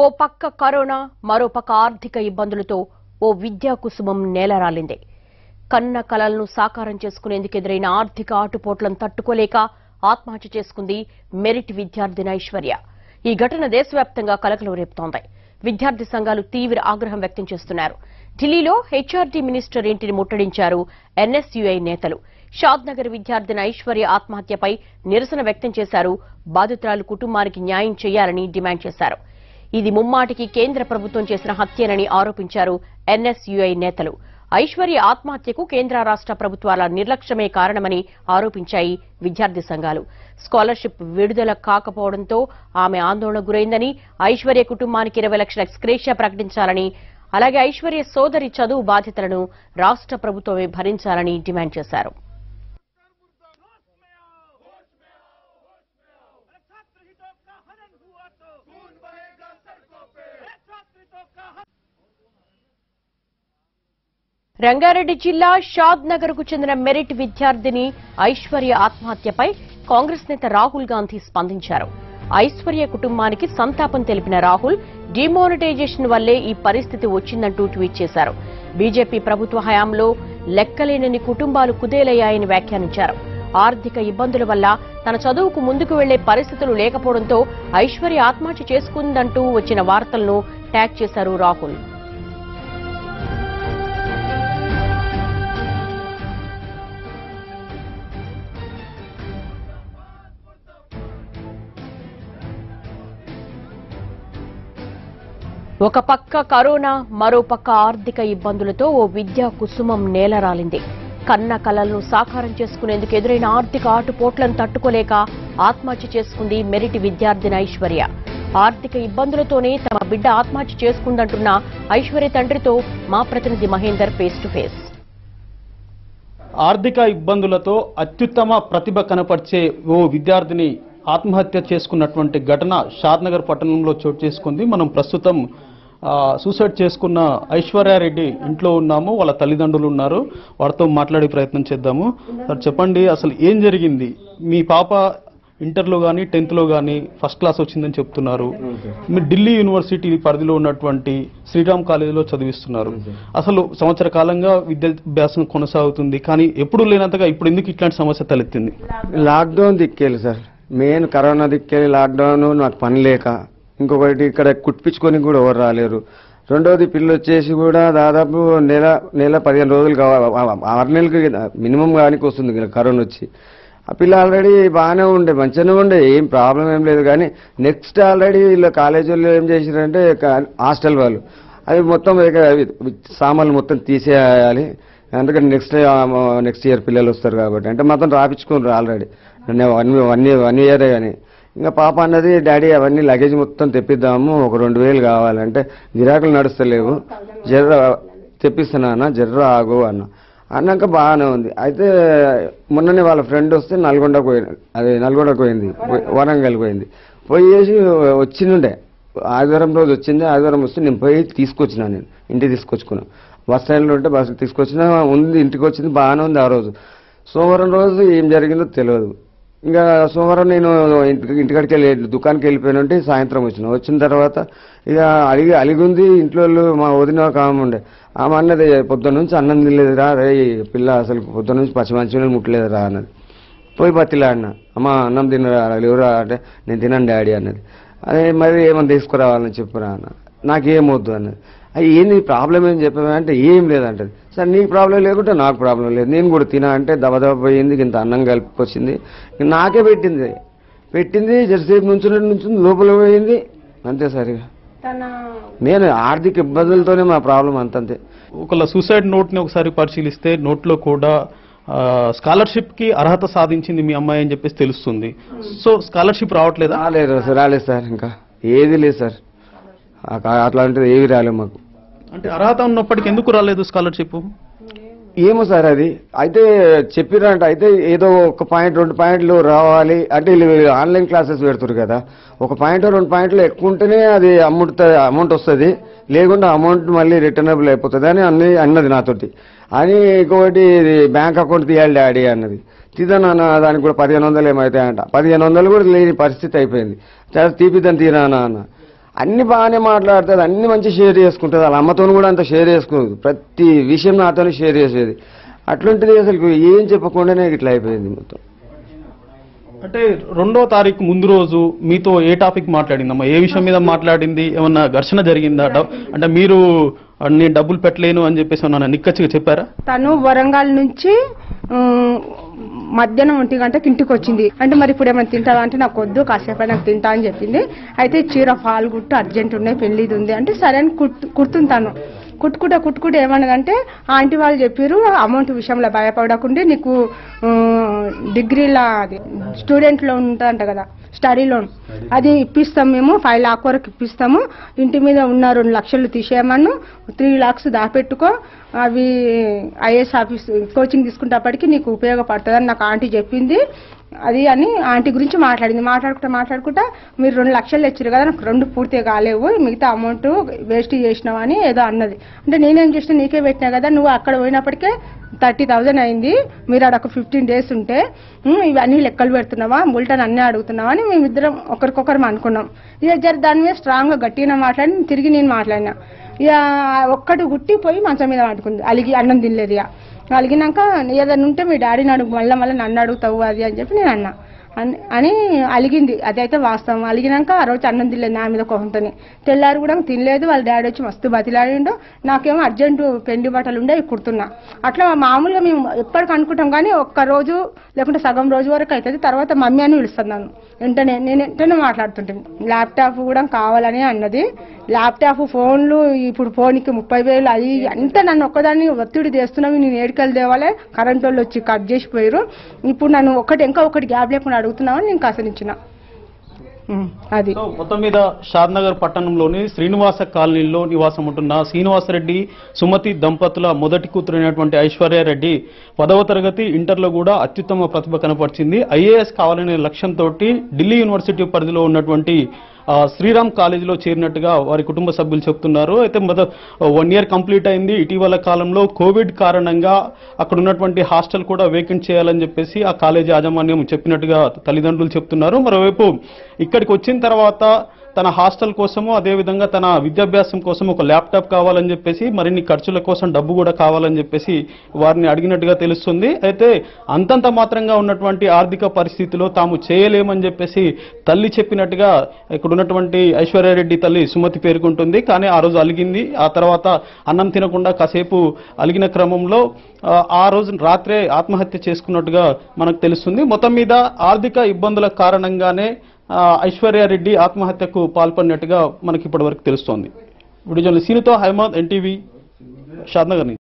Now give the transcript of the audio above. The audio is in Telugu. ఓ పక్క కరోనా మరో పక్క ఆర్థిక ఇబ్బందులతో ఓ విద్యా కుసుమం నేలరాలింది. కన్న కలలను సాకారం చేసుకునేందుకు ఎదురైన ఆర్థిక ఆటుపోట్లను తట్టుకోలేక ఆత్మహత్య చేసుకుంది మెరిట్ విద్యార్థిని ఐశ్వర్య. ఈ ఘటన దేశవ్యాప్తంగా కలకలం రేపుతోంది. విద్యార్థి సంఘాలు తీవ్ర ఆగ్రహం వ్యక్తం చేస్తున్నారు. ఢిల్లీలో హెచ్ఆర్డీ మినిస్టర్ ఇంటిని ముట్టడించారు ఎన్ఎస్యుఐ నేతలు. షాద్నగర్ విద్యార్థిని ఐశ్వర్య ఆత్మహత్యపై నిరసన వ్యక్తం చేశారు. బాధితురాలు కుటుంబానికి న్యాయం చేయాలని డిమాండ్ చేశారు. ఇది ముమ్మాటికి కేంద్ర ప్రభుత్వం చేసిన హత్యేనని ఆరోపించారు ఎన్ఎస్యుఐ నేతలు. ఐశ్వర్య ఆత్మహత్యకు కేంద్ర రాష్ట్ర ప్రభుత్వాల నిర్లక్ష్యమే కారణమని ఆరోపించాయి విద్యార్థి సంఘాలు. స్కాలర్షిప్ విడుదల కాకపోవడంతో ఆమె ఆందోళనకు గురైందని, ఐశ్వర్య కుటుంబానికి 20 లక్షల ఎక్స్క్రేషియా ప్రకటించాలని, అలాగే ఐశ్వర్య సోదరి చదువు బాధ్యతలను రాష్ట్ర ప్రభుత్వమే భరించాలని డిమాండ్ చేశారు. రంగారెడ్డి జిల్లా షాద్నగర్కు చెందిన మెరిట్ విద్యార్థిని ఐశ్వర్య ఆత్మహత్యపై కాంగ్రెస్ నేత రాహుల్ గాంధీ స్పందించారు. ఐశ్వర్య కుటుంబానికి సంతాపం తెలిపిన రాహుల్, డిమానిటైజేషన్ వల్లే ఈ పరిస్థితి వచ్చిందంటూ ట్వీట్ చేశారు. బీజేపీ ప్రభుత్వ హయాంలో లెక్కలేనని కుటుంబాలు కుదేలయ్యాయని వ్యాఖ్యానించారు. ఆర్థిక ఇబ్బందుల వల్ల తన చదువుకు ముందుకు వెళ్లే పరిస్థితులు లేకపోవడంతో ఐశ్వర్య ఆత్మహత్య చేసుకుందంటూ వచ్చిన వార్తలను ట్యాగ్ చేశారు రాహుల్. ఒక పక్క కరోనా మరో పక్క ఆర్థిక ఇబ్బందులతో ఓ విద్యా కుసుమం నేలరాలింది. కన్న కలలను సాకారం చేసుకునేందుకు ఎదురైన ఆర్థిక ఆటుపోట్లను తట్టుకోలేక ఆత్మహత్య చేసుకుంది మెరిట్ విద్యార్థిని ఐశ్వర్య. ఆర్థిక ఇబ్బందులతోనే తమ బిడ్డ ఆత్మహత్య చేసుకుందంటున్న ఐశ్వర్య తండ్రితో మా ప్రతినిధి మహేందర్ ఫేస్ టు ఫేస్. ఆర్థిక ఇబ్బందులతో అత్యుత్తమ ప్రతిభ కనపరిచే ఓ విద్యార్థిని ఆత్మహత్య చేసుకున్నటువంటి ఘటన షాద్నగర్ పట్టణంలో చోటు చేసుకుంది. మనం ప్రస్తుతం సూసైడ్ చేసుకున్న ఐశ్వర్యారెడ్డి ఇంట్లో ఉన్నాము. వాళ్ళ తల్లిదండ్రులు ఉన్నారు, వారితో మాట్లాడే ప్రయత్నం చేద్దాము. చెప్పండి, అసలు ఏం జరిగింది? మీ పాప ఇంటర్లో కానీ టెన్త్లో కానీ ఫస్ట్ క్లాస్ వచ్చిందని చెప్తున్నారు. మీరు ఢిల్లీ యూనివర్సిటీ పరిధిలో ఉన్నటువంటి శ్రీరామ్ కాలేజీలో చదివిస్తున్నారు. అసలు సంవత్సర కాలంగా విద్యాభ్యాసం కొనసాగుతుంది, కానీ ఎప్పుడు లేనంతగా ఇప్పుడు ఎందుకు ఇట్లాంటి సమస్య తలెత్తింది? లాక్డౌన్ దిక్కేలు సార్, మెయిన్ కరోనా దిక్కేది. లాక్డౌన్, నాకు పని లేక, ఇంకొకటి ఇక్కడ కుట్టించుకొని కూడా ఎవరు రాలేరు. రెండోది పిల్ల వచ్చేసి కూడా దాదాపు నెల 15 రోజులు కావాలి, 6 నెలలకు మినిమం కానికి వస్తుంది కరోనా వచ్చి. ఆ పిల్ల ఆల్రెడీ బాగానే ఉండే, మంచిగానే ఉండే, ఏం ప్రాబ్లం ఏం లేదు. కానీ నెక్స్ట్ ఆల్రెడీ వీళ్ళు కాలేజీ వాళ్ళు ఏం చేసారంటే, హాస్టల్ వాళ్ళు అవి మొత్తం సామాన్లు మొత్తం తీసేయాలి, అందుకని నెక్స్ట్ ఇయర్ పిల్లలు వస్తారు కాబట్టి అంటే మొత్తం రాపించుకున్నారు ఆల్రెడీ. వన్ ఇయరే కానీ ఇంకా పాప అన్నది, డాడీ అవన్నీ లగేజ్ మొత్తం తెప్పిద్దాము, ఒక 2000 కావాలంటే గిరాకులు నడుస్తలేవు, జర్ర తెప్పిస్తున్నా, జర్ర ఆగు అన్నాక బాగానే ఉంది. అయితే మొన్ననే వాళ్ళ ఫ్రెండ్ వస్తే నల్గొండకు పోయింది, వరంగల్ పోయింది, పోయేసి వచ్చిండే ఆదివారం రోజు వచ్చింది. ఆదివారం వస్తే నేను పోయి నేను ఇంటికి తీసుకొచ్చుకున్నాను. బస్ స్టాండ్లో ఉంటే బస్సు తీసుకొచ్చినా ఉంది, ఇంటికి వచ్చింది, బాగానే ఉంది. ఆ రోజు సోమవారం రోజు ఏం జరిగిందో తెలియదు. ఇంకా సోమవారం నేను ఇంటికాడికి దుకాణానికి వెళ్ళిపోయినంటే సాయంత్రం వచ్చిన తర్వాత ఇక అలిగుంది. ఇంట్లో మా వదిన ఒక ఆమె ఉండే, ఆమె అన్నది, పొద్దున్న నుంచి అన్నం తినలేదురా రే పిల్ల, అసలు పొద్దున్న నుంచి పచ్చిమంచి ముట్టలేదురా అన్నది. పోయి బతిలా అన్న, అమ్మ అన్నం తినరా లేవురా అంటే, నేను తినను డాడీ అన్నది. అదే మరి ఏమన్నా తీసుకురావాలని చెప్పురా అన్న, నాకేమొద్దు అన్నది. అది ఏంది ప్రాబ్లం ఏం చెప్పామంటే, ఏం లేదంటది. సార్ నీకు ప్రాబ్లం లేకుంటే నాకు ప్రాబ్లం లేదు, నేను కూడా తినా అంటే దబదబ పోయింది, ఇంత అన్నం కలిపొచ్చింది, నాకే పెట్టింది జరసేపు నుంచి లోపల పోయింది. అంతే సార్, నేను ఆర్థిక ఇబ్బందులతోనే మా ప్రాబ్లం అంతే. ఒకళ్ళ సూసైడ్ నోట్ని ఒకసారి పరిశీలిస్తే నోట్లో కూడా స్కాలర్షిప్కి అర్హత సాధించింది మీ అమ్మాయి అని చెప్పేసి తెలుస్తుంది. సో స్కాలర్షిప్ రావట్లేదా? రాలేదు సార్, ఇంకా ఏది లేదు సార్, అట్లాంటిది ఏవి రాలేదు మాకు. అంటే అర్హత ఉన్నప్పటికీ ఎందుకు రాలేదు స్కాలర్షిప్? ఏమో సార్, అది అయితే చెప్పిరంటే, అయితే ఏదో 1 పాయింట్ 2 పాయింట్లు రావాలి అంటే ఆన్లైన్ క్లాసెస్ పెడుతురు కదా, 1 పాయింట్ 2 పాయింట్లు ఎక్కువ ఉంటేనే అది అమౌంట్ వస్తుంది, లేకుండా అమౌంట్ మళ్ళీ రిటర్నబుల్ అయిపోతుంది అని అన్నది నాతోటి. అని ఇంకొకటి బ్యాంక్ అకౌంట్ తీయాలి డాడీ అన్నది. తీదానా దానికి కూడా 1500 ఏమవుతాయంట, 1500 కూడా లేని పరిస్థితి అయిపోయింది. తీపిద్దాం తీరానా అన్న, అన్ని బానే మాట్లాడుతది అన్ని మంచి షేర్ చేసుకుంటది అలా అమ్మతోను కూడా అంత షేర్ చేసుకుంది ప్రతి విషయం నాతోనే షేర్ చేసేది అట్లాంటిది అసలు ఏం చెప్పకుండానే ఇట్లా అయిపోయింది మొత్తం అంటే 2వ తారీఖు ముందు రోజు మీతో ఏ టాపిక్ మాట్లాడిందమ్మ ఏ విషయం మీద మాట్లాడింది ఏమన్నా ఘర్షణ జరిగిందా అంటే మీరు అన్ని డబుల్ పెట్టలేను అని చెప్పేసి అన్న నిక్కచ్చిగా చెప్పారా తను వరంగల్ నుంచి మధ్యాహ్నం 1 గంటకి ఇంటికి వచ్చింది అంటే మరి ఇప్పుడు ఏమైనా తింటావా అంటే నాకు వద్దు కాసేపు నాకు తింటా అని చెప్పింది అయితే చీర ఫాల్ గుట్టు అర్జెంట్ ఉన్నాయి పెళ్లిది ఉంది అంటే సరే అని కుడుతుంటాను కుట్టుకుంటే ఏమన్నదంటే ఆంటీ వాళ్ళు చెప్పారు అమౌంట్ విషయంలో భయపడకుండా నీకు డిగ్రీలా అది స్టూడెంట్లో ఉంటారంట కదా స్టడీ లోన్ అది ఇప్పిస్తాం మేము 5 లాక్స్ వరకు ఇప్పిస్తాము ఇంటి మీద ఉన్న 2 లక్షలు తీసేయమను 3 లాక్స్ దాపెట్టుకో అవి ఐఏఎస్ ఆఫీస్ కోచింగ్ తీసుకునేటప్పటికి నీకు ఉపయోగపడుతుందని నాకు ఆంటీ చెప్పింది అది అని ఆంటీ గురించి మాట్లాడింది మాట్లాడుకుంటా మీరు 2 లక్షలు తెచ్చారు కదా నాకు 2 పూర్తిగా కాలేవు మిగతా అమౌంట్ వేస్ట్ చేసినామని ఏదో అన్నది అంటే నేనేం చేసినా నీకే పెట్టినా కదా నువ్వు అక్కడ పోయినప్పటికే 30,000 అయింది మీరు అక్కడ 15 days ఉంటే ఇవన్నీ లెక్కలు పెడుతున్నావా బుల్టన్ అన్నీ అడుగుతున్నావా అని మేమిద్దరం ఒకరికొకరు అనుకున్నాం ఇక జర దాని మీద స్ట్రాంగ్గా గట్టిగా మాట్లాడి తిరిగి నేను మాట్లాడినా ఇక ఒక్కటి గుట్టిపోయి మంచం మీద పట్టుకుంది అలిగి అన్నం తినలేదు ఇక అలిగినాక ఏదైనా ఉంటే మీ డాడీని అడుగు మళ్ళీ నన్ను అడుగుతావు అది అని చెప్పి నేను అన్నా అని అలిగింది అదైతే వాస్తవం అలిగినాక ఆ రోజు అన్నం తినలేదు నా మీద కోపంతో తెల్లారు కూడా తినలేదు వాళ్ళ డాడీ వచ్చి మస్తు బతిలాడిండో నాకేమో అర్జెంటు పెండి బట్టలు ఉండే కుడుతున్నా అట్లా మామూలుగా మేము ఎప్పటికి అనుకుంటాం కానీ ఒక్కరోజు లేకుంటే సగం రోజు వరకు అవుతుంది తర్వాత మమ్మీ అని పిలుస్తాను వెంటనే నేను వెంటనే మాట్లాడుతుంటాను ల్యాప్టాప్ కూడా కావాలని అన్నది ల్యాప్టాప్ ఫోన్లు ఇప్పుడు ఫోన్కి 30,000 అది అంతా నన్ను ఒక్కదాన్ని ఒత్తిడి చేస్తున్నావు నేను ఏడుకలు తేవాలి కరెంట్ వాళ్ళు వచ్చి కట్ చేసిపోయారు ఇప్పుడు నన్ను ఇంకా ఒకటి గ్యాప్ లేకుండా అడుగుతున్నామని నేను కాసనిచ్చిన అది మొత్తం మీద షాద్నగర్ పట్టణంలోని శ్రీనివాస కాలనీలో నివాసం ఉంటున్న శ్రీనివాసరెడ్డి సుమతి దంపతుల మొదటి కూతురైనటువంటి ఐశ్వర్యారెడ్డి 10వ తరగతి ఇంటర్లో కూడా అత్యుత్తమ ప్రతిభ కనపరిచింది ఐఏఎస్ కావాలనే లక్ష్యంతో ఢిల్లీ యూనివర్సిటీ పరిధిలో ఉన్నటువంటి శ్రీరామ్ కాలేజీలో చేరినట్టుగా వారి కుటుంబ సభ్యులు చెప్తున్నారు అయితే 1 year కంప్లీట్ అయింది ఇటీవల కాలంలో కోవిడ్ కారణంగా అక్కడ ఉన్నటువంటి హాస్టల్ కూడా వేకెంట్ చేయాలని చెప్పేసి ఆ కాలేజీ యాజమాన్యం చెప్పినట్టుగా తల్లిదండ్రులు చెప్తున్నారు మరోవైపు ఇక్కడికి వచ్చిన తర్వాత తన హాస్టల్ కోసము అదేవిధంగా తన విద్యాభ్యాసం కోసం ఒక ల్యాప్టాప్ కావాలని చెప్పేసి మరిన్ని ఖర్చుల కోసం డబ్బు కూడా కావాలని చెప్పేసి వారిని అడిగినట్టుగా తెలుస్తుంది అయితే అంతంత మాత్రంగా ఉన్నటువంటి ఆర్థిక పరిస్థితిలో తాము చేయలేమని చెప్పేసి తల్లి చెప్పినట్టుగా ఇక్కడ ఉన్నటువంటి ఐశ్వర్యారెడ్డి తల్లి సుమతి పేర్కొంటుంది కానీ ఆ రోజు అలిగింది ఆ తర్వాత అన్నం తినకుండా కాసేపు అలిగిన క్రమంలో ఆ రోజు రాత్రే ఆత్మహత్య చేసుకున్నట్టుగా మనకు తెలుస్తుంది మొత్తం మీద ఆర్థిక ఇబ్బందుల కారణంగానే ఐశ్వర్యారెడ్డి ఆత్మహత్యకు పాల్పడినట్టుగా మనకి ఇప్పటివరకు తెలుస్తోంది వీడియో జర్నలిస్ట్ సీనుతో హైమాద్ NTV షాద్నగర్.